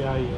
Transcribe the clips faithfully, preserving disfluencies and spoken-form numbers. que hay.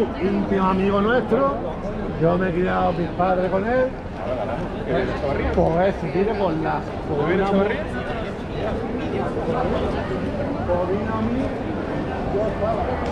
un íntimo amigo nuestro, yo me he criado a mis padres con él. Por eso, tiene por la... ¿Por qué viene Chavarría? Por vino a mí, yo estaba...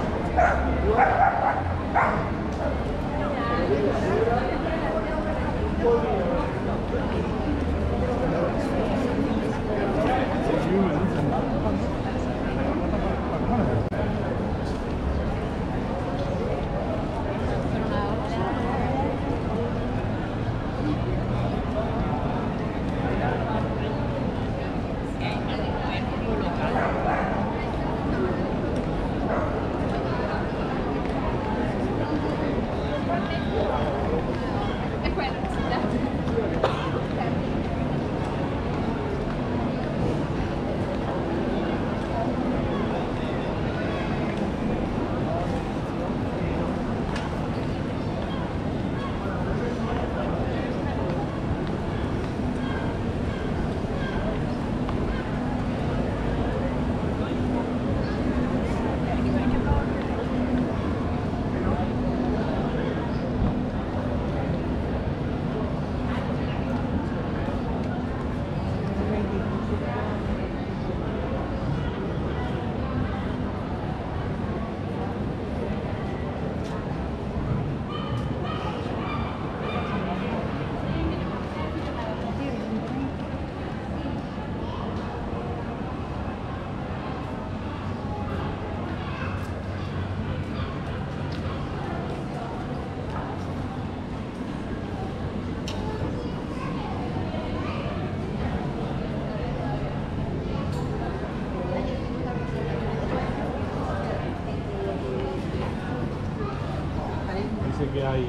que hay eh.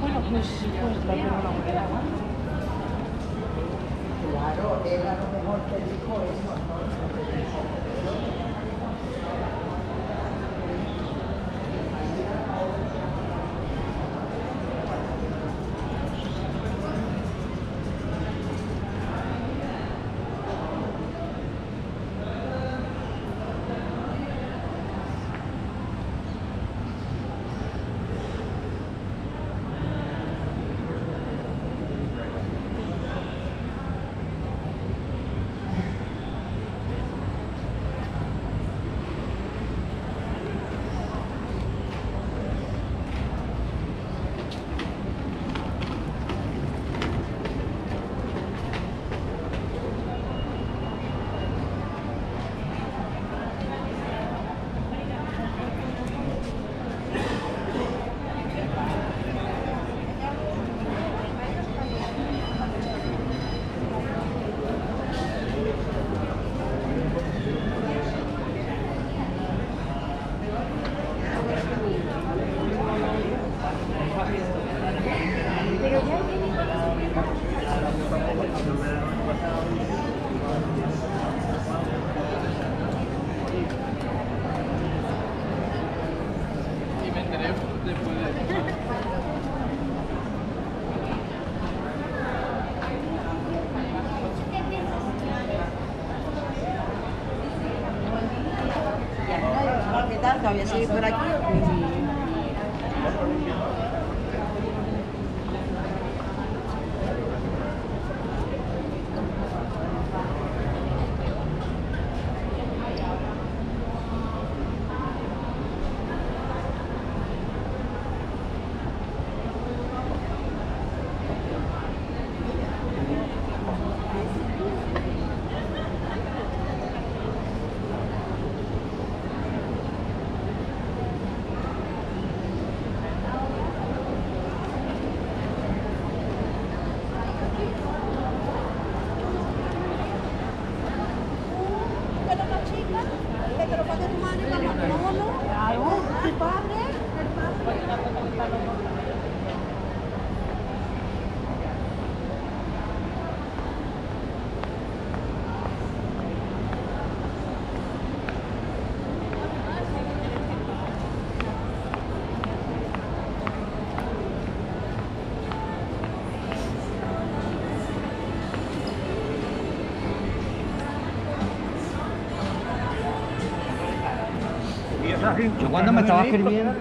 Bueno, pues sí, pues la tengo una moneda. Claro, era lo mejor que dijo eso, ¿no? Voy a seguir por aquí. Yo cuando me estaba escribiendo.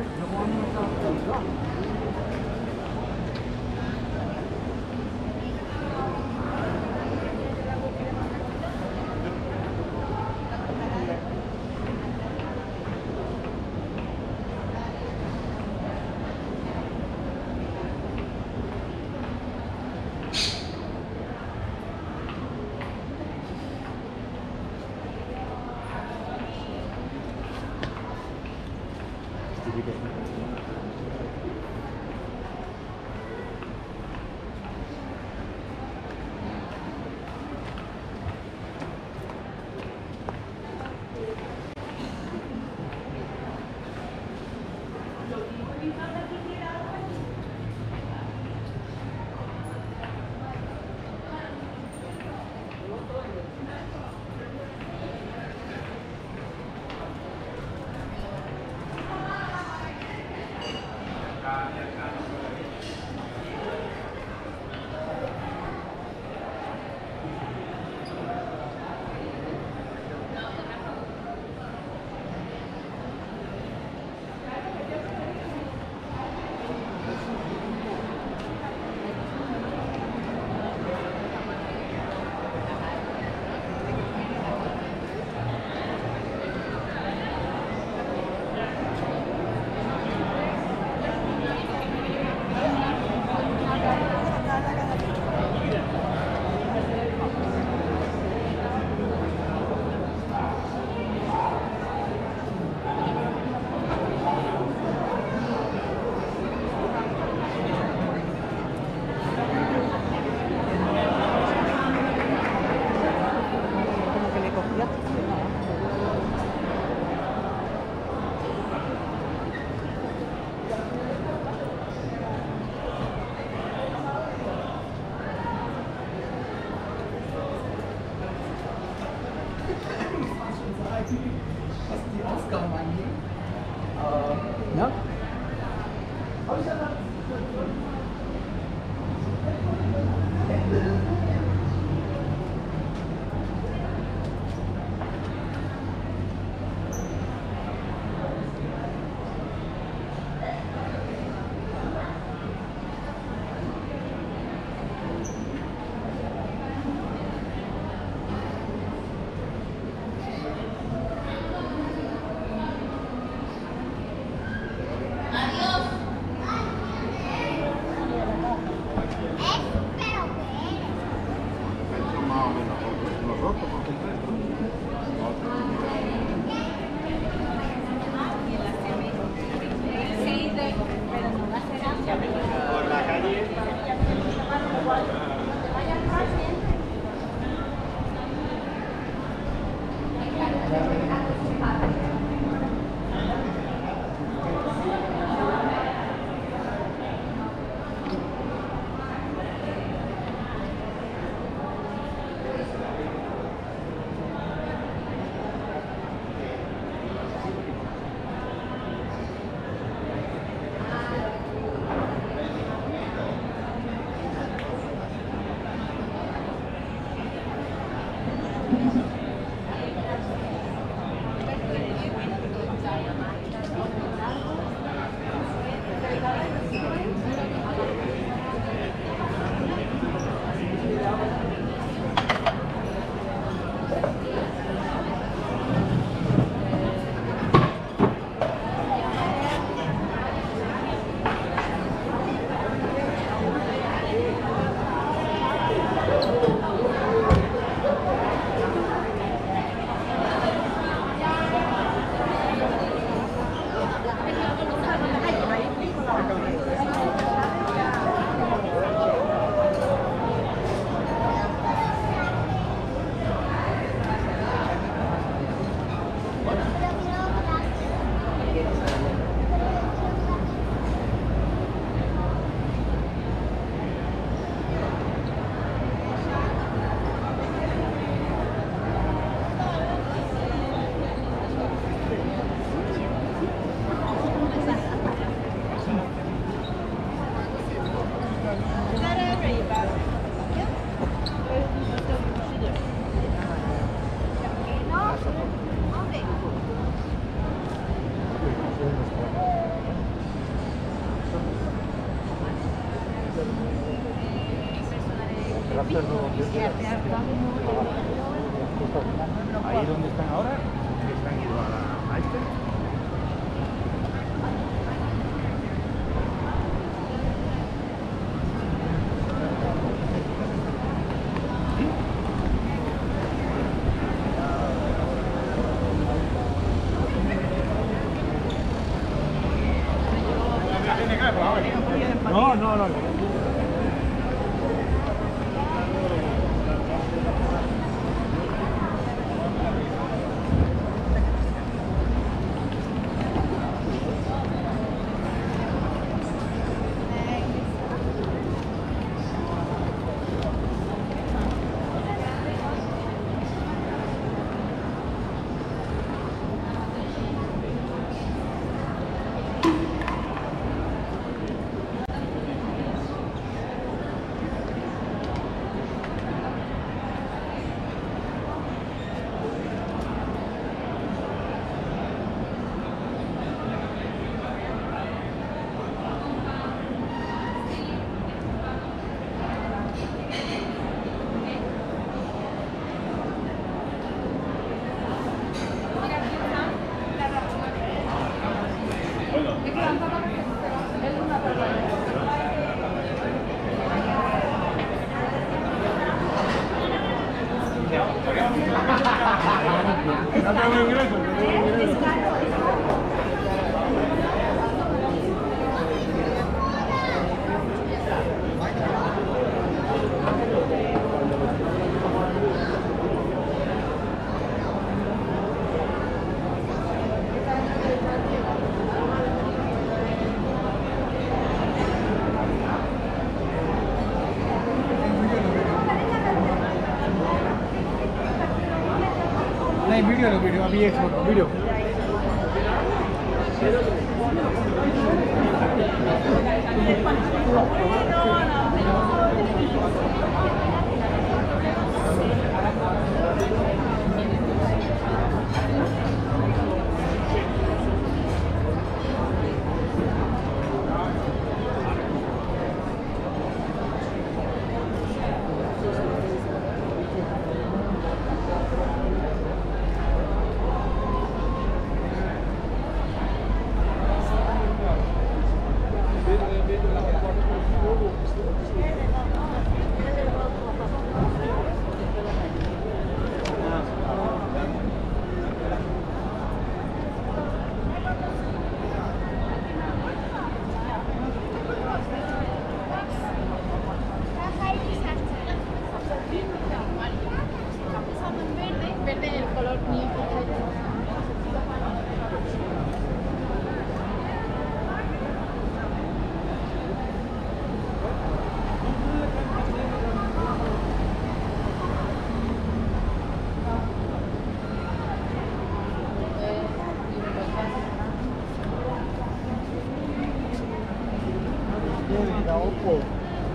Ahí donde están ahora, que están ido a este. No, no, no. Video, video, video, video.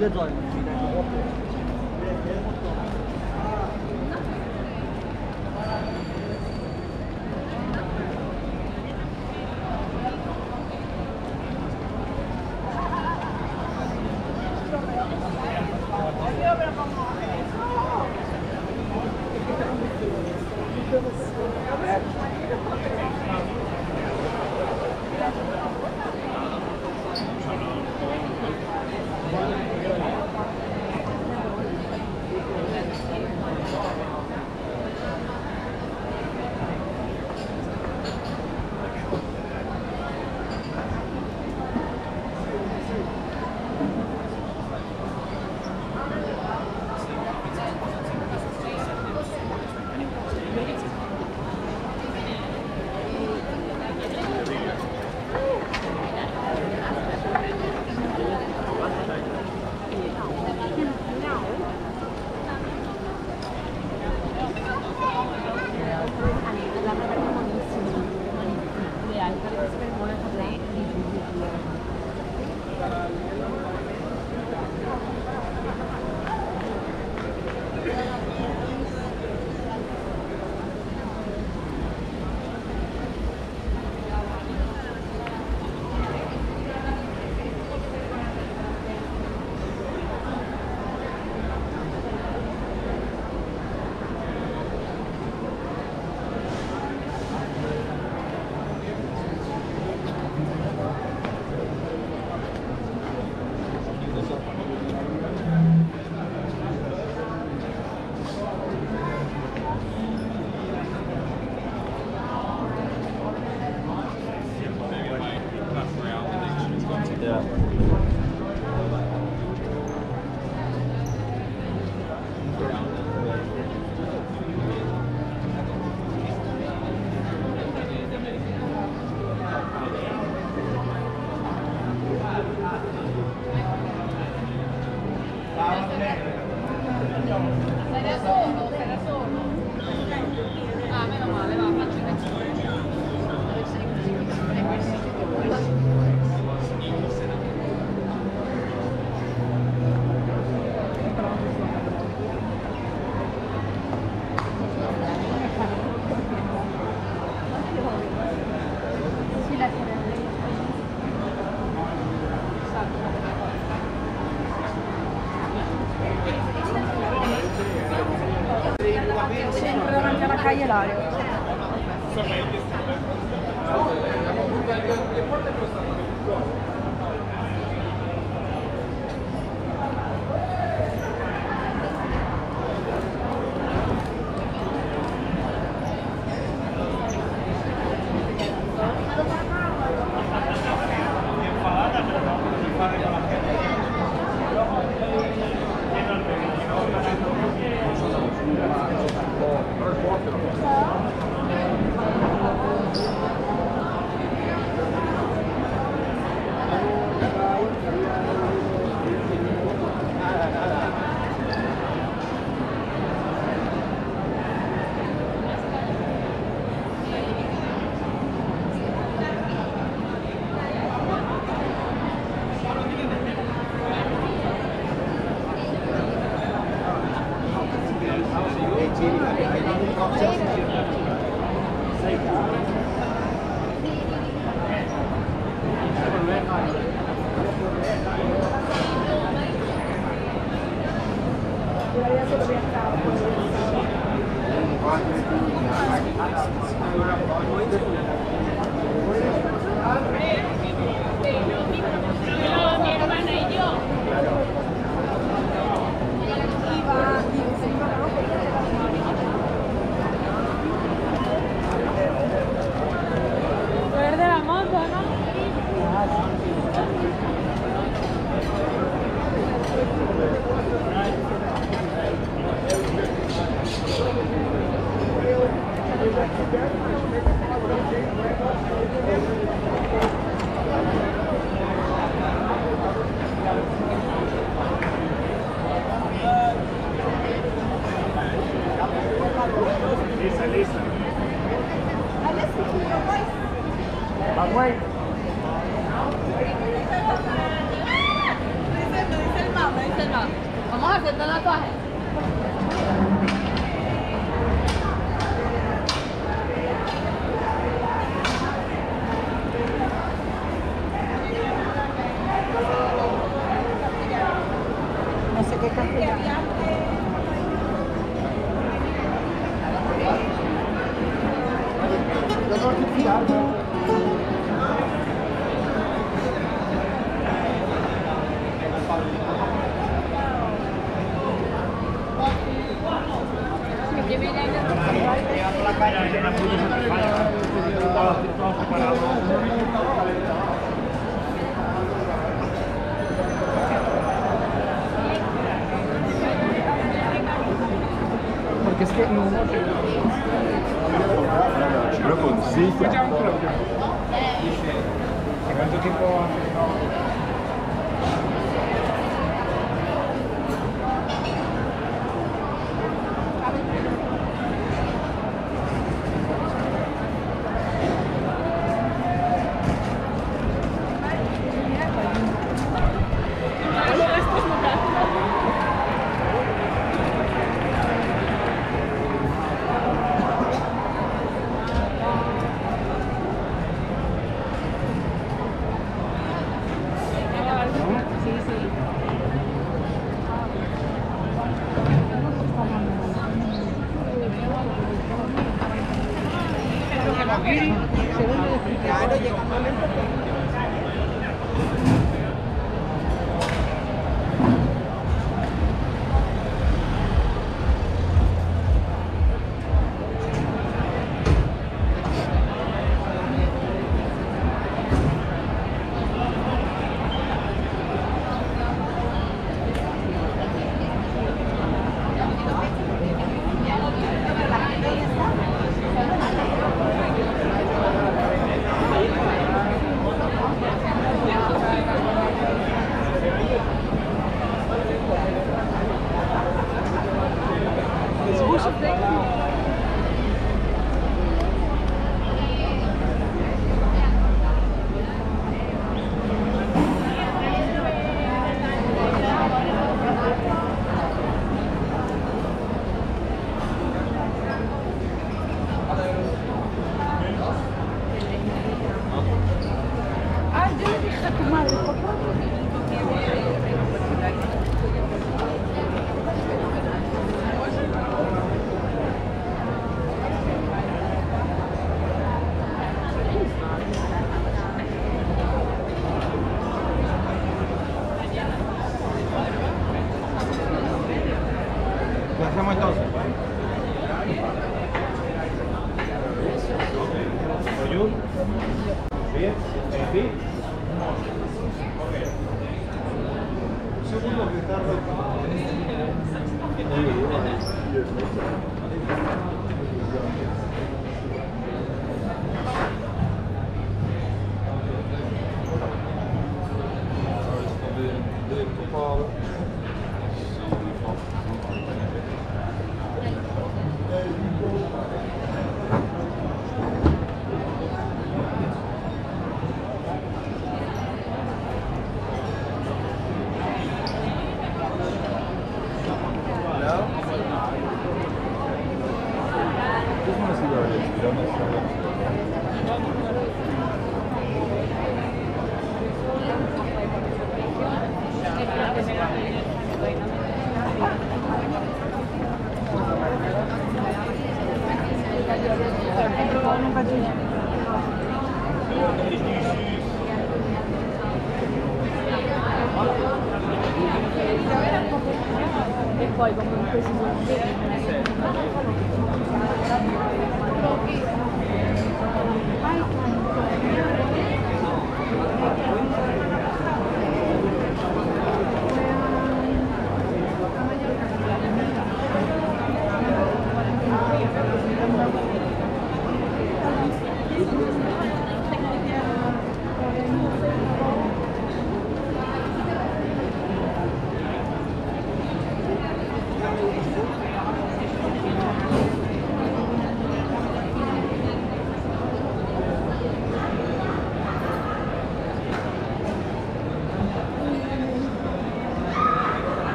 Good luck.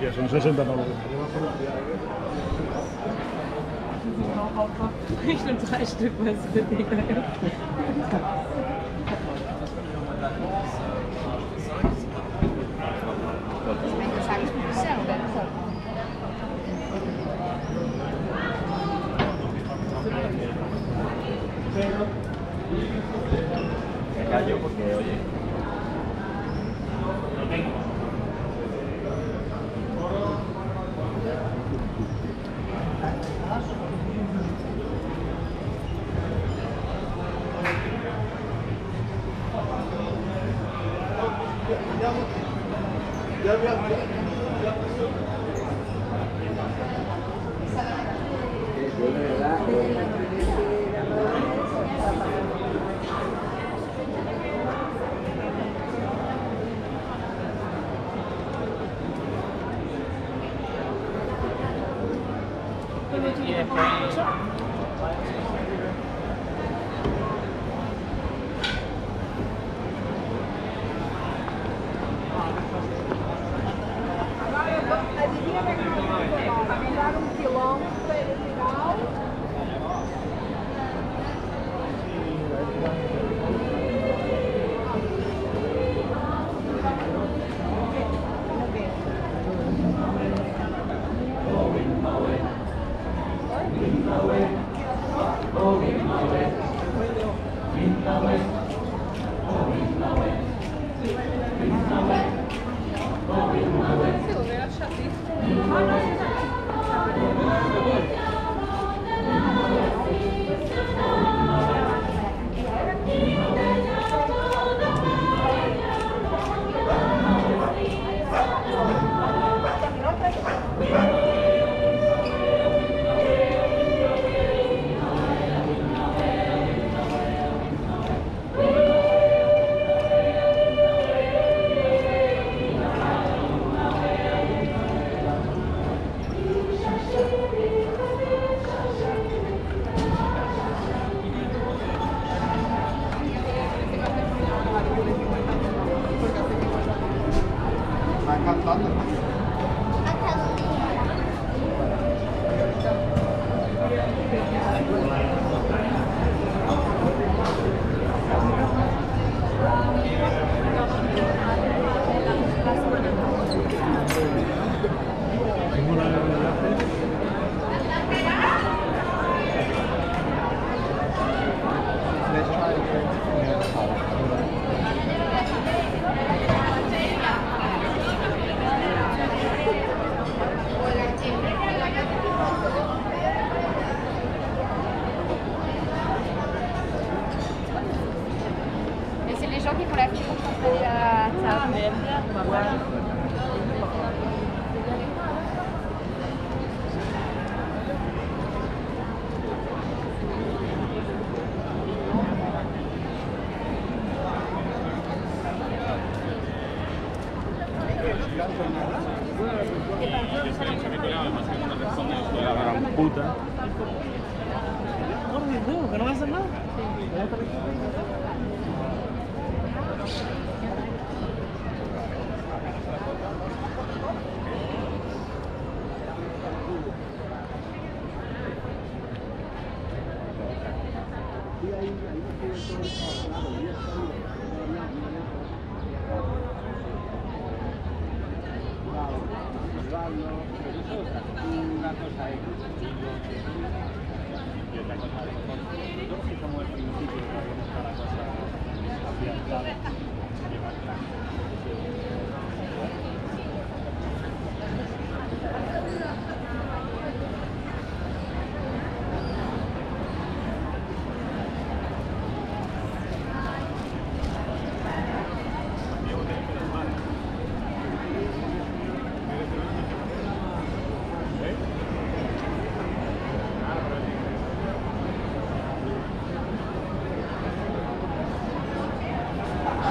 Que son sesenta dólares. Ich nehme drei Stück, was für dich. callo porque, oye, no tengo. Ya voy a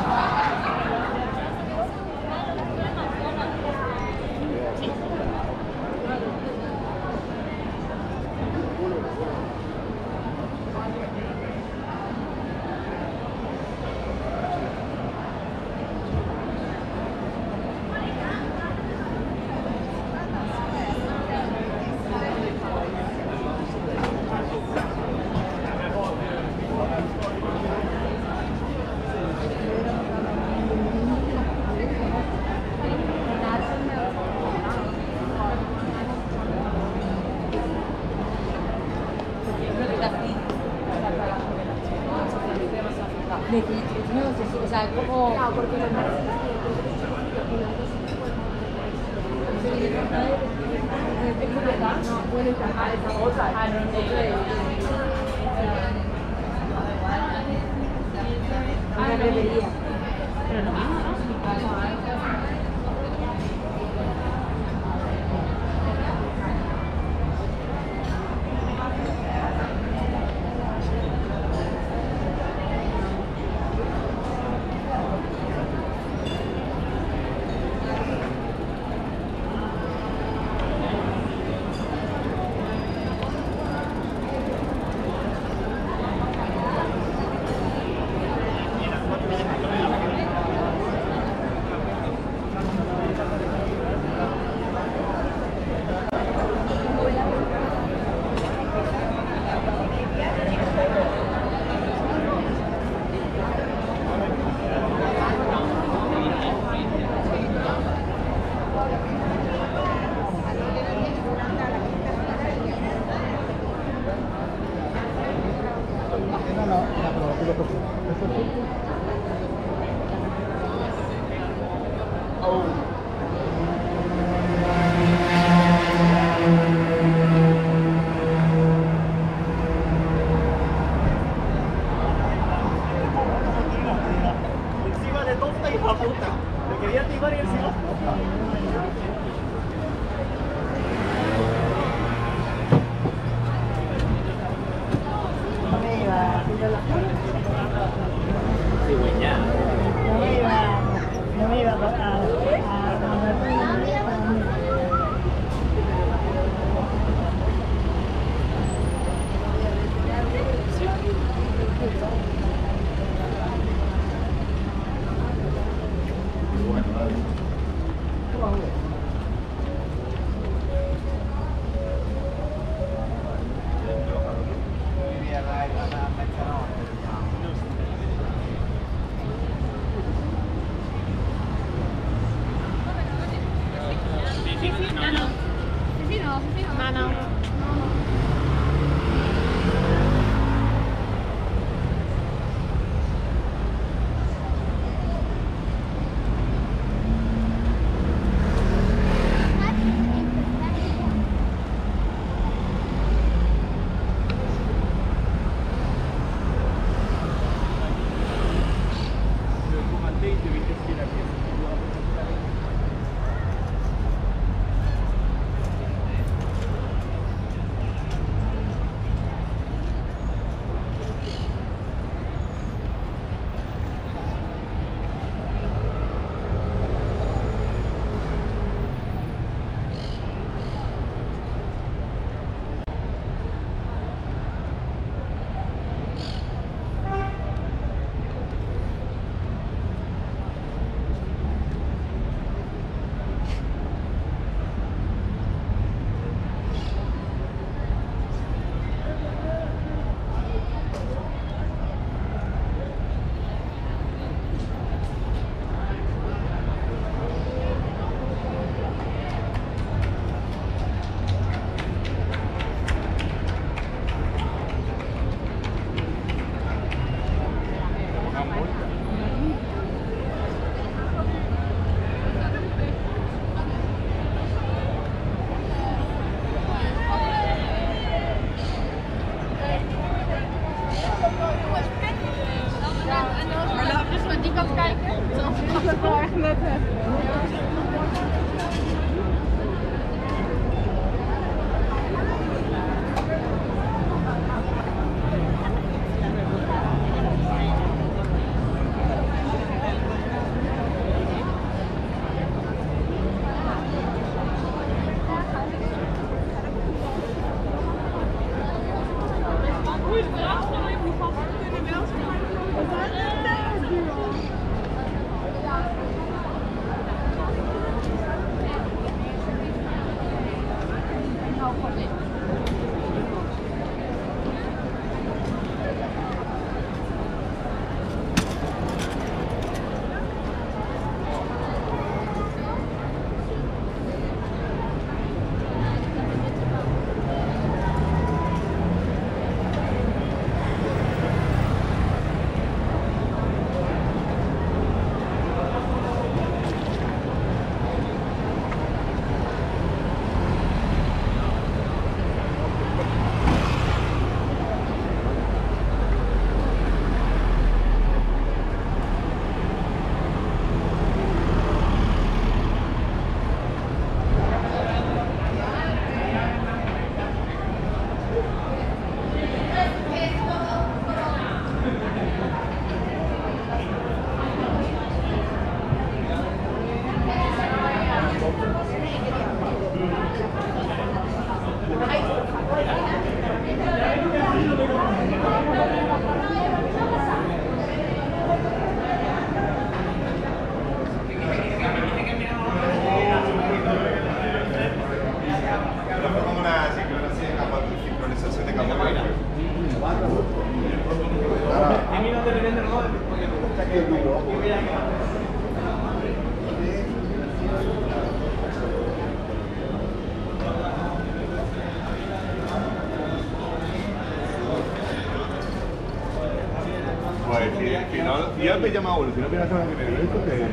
Ah! de diecinueve, o sea, como... No, porque los martes no pueden trabajar esa otra. Una rebeldía. Pero no mismo, ¿no? Thank you. Pues si, si no, si ya me llama uno, si no me llama uno, que te aviso.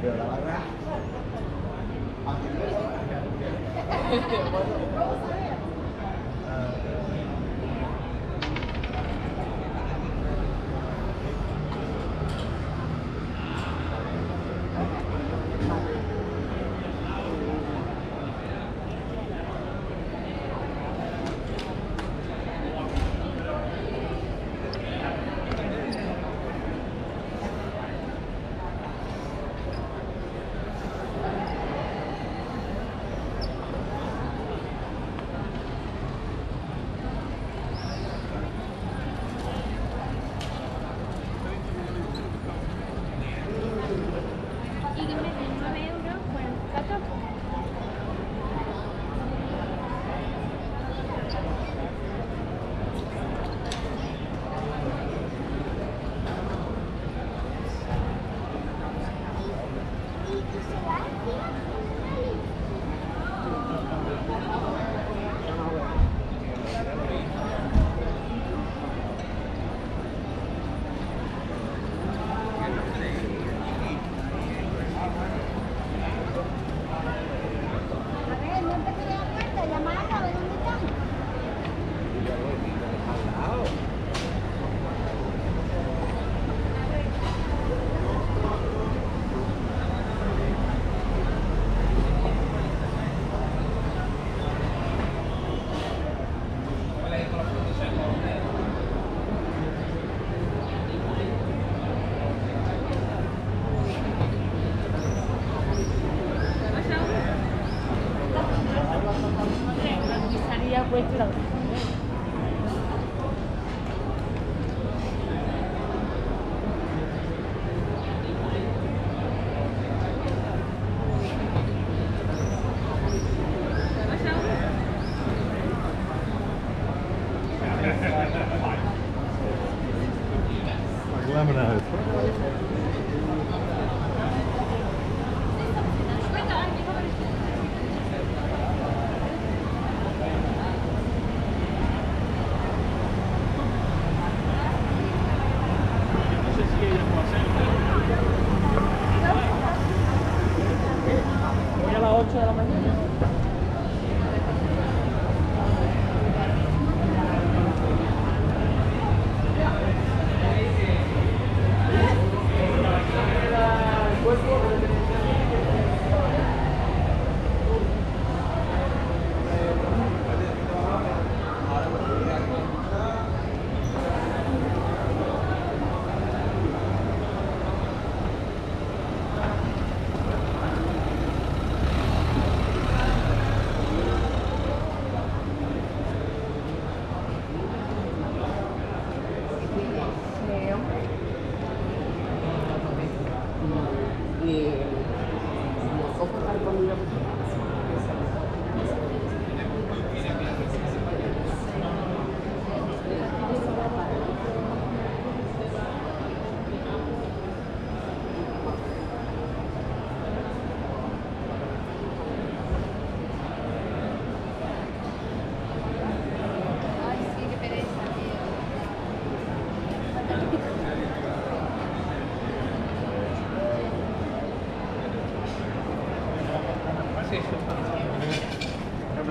Pero la barra...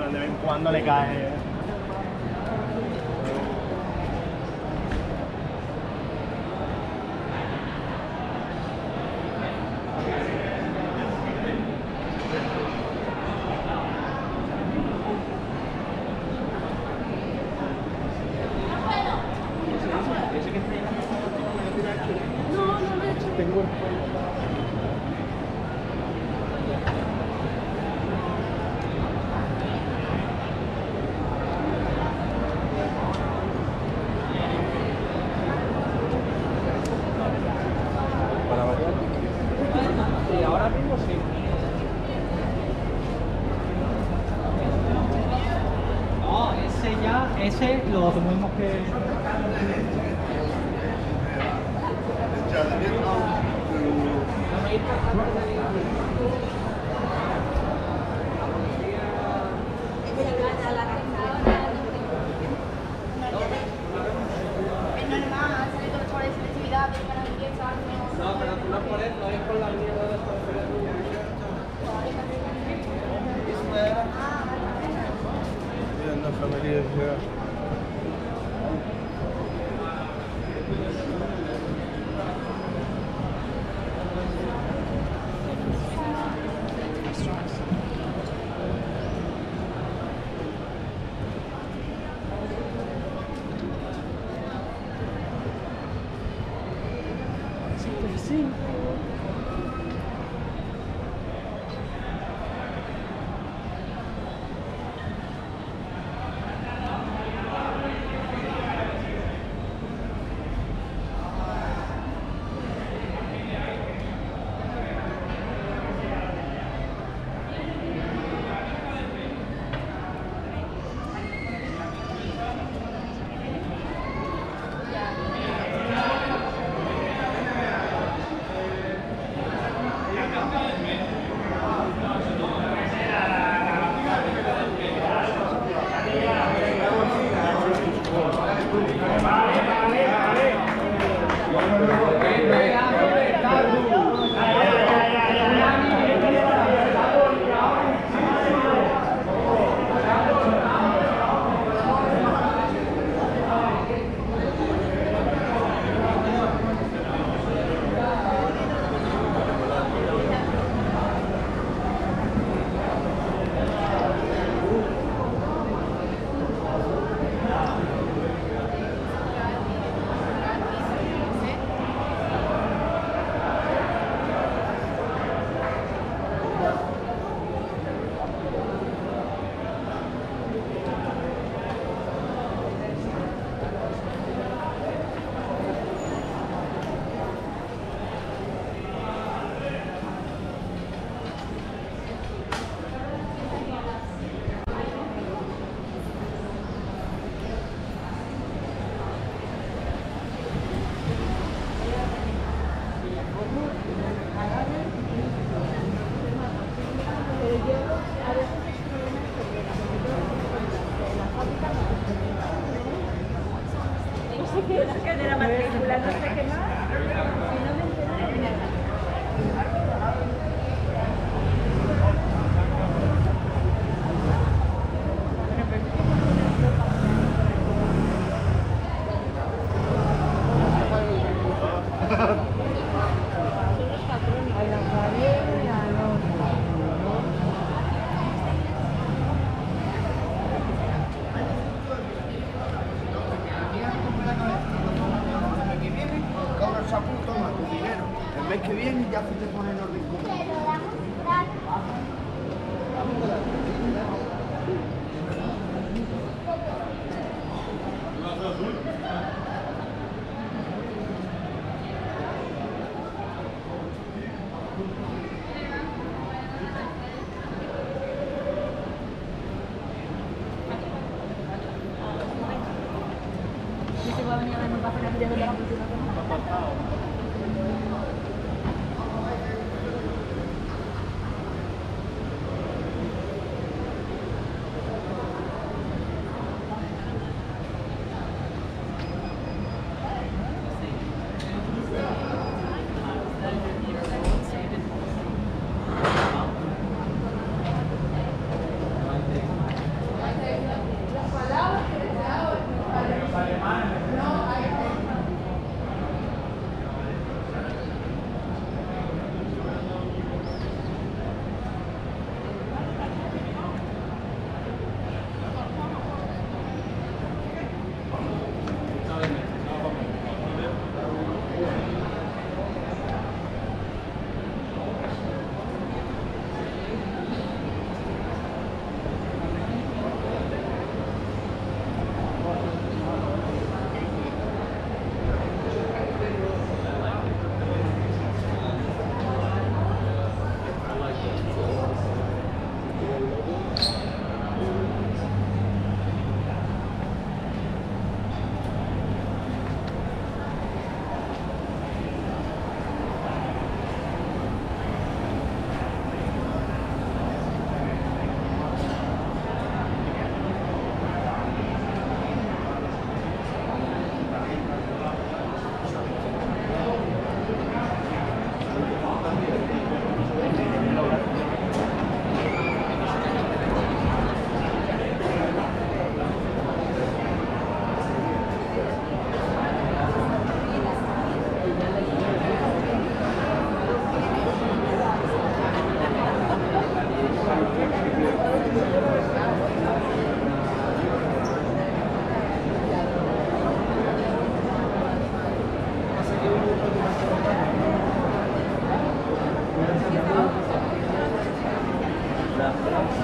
De vez en cuando le cae. No, no lo he hecho. Tengo el ese lo asumimos que... Thank you.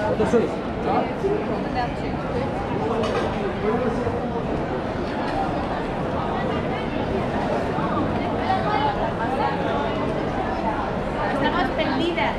Estamos perdidas.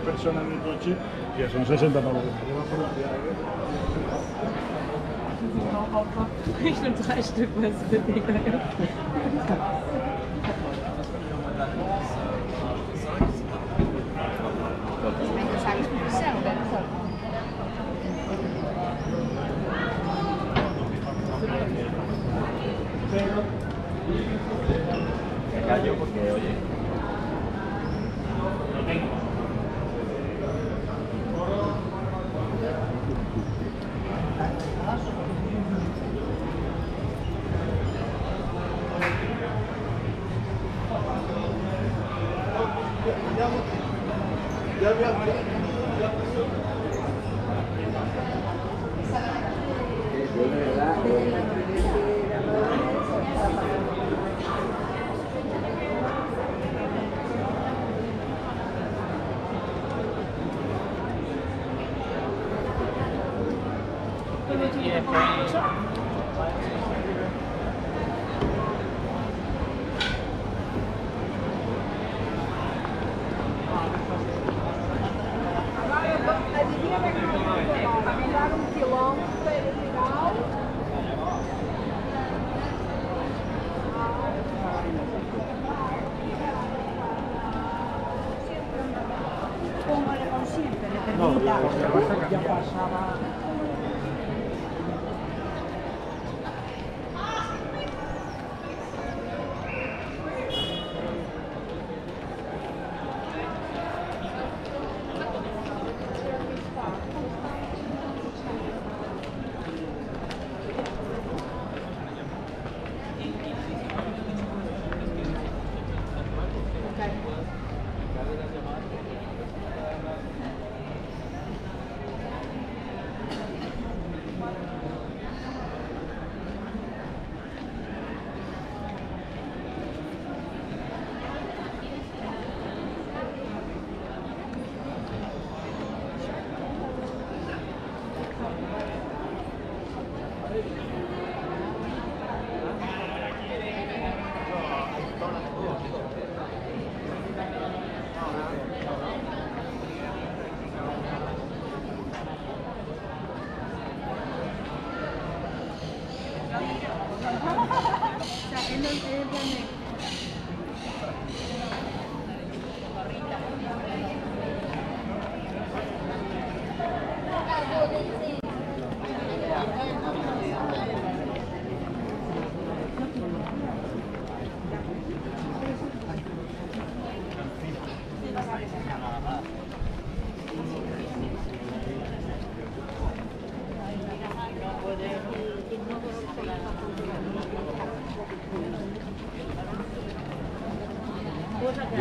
Persona en el coche, que son sesenta pavos. Ich nehme drei Stück, weil es wird nicht mehr.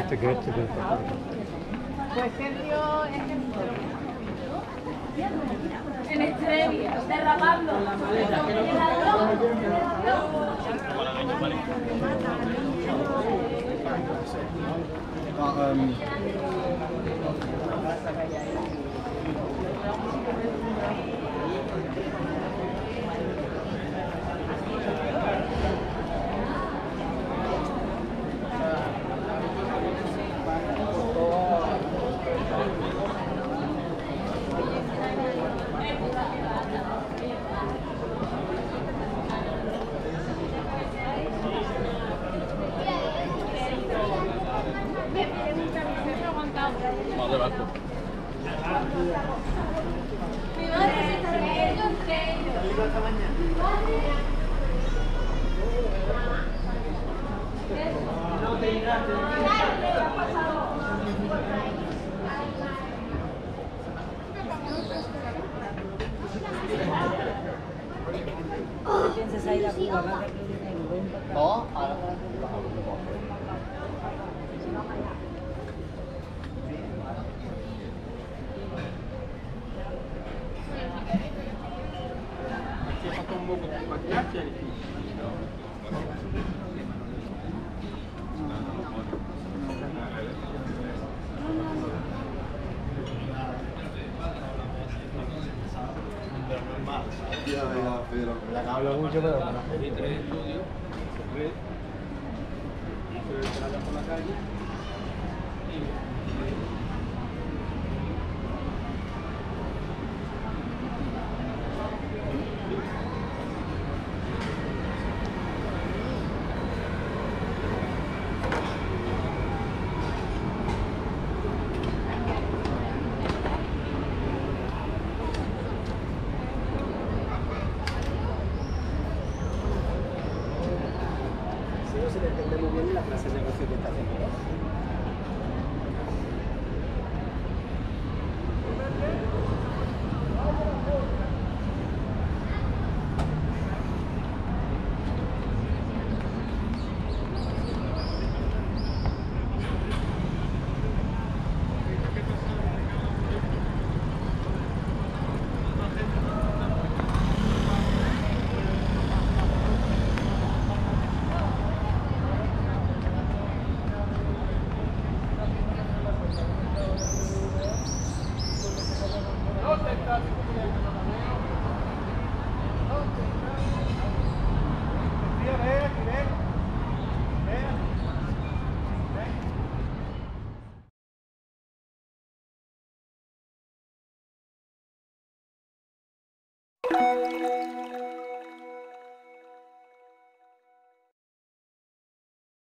To get to the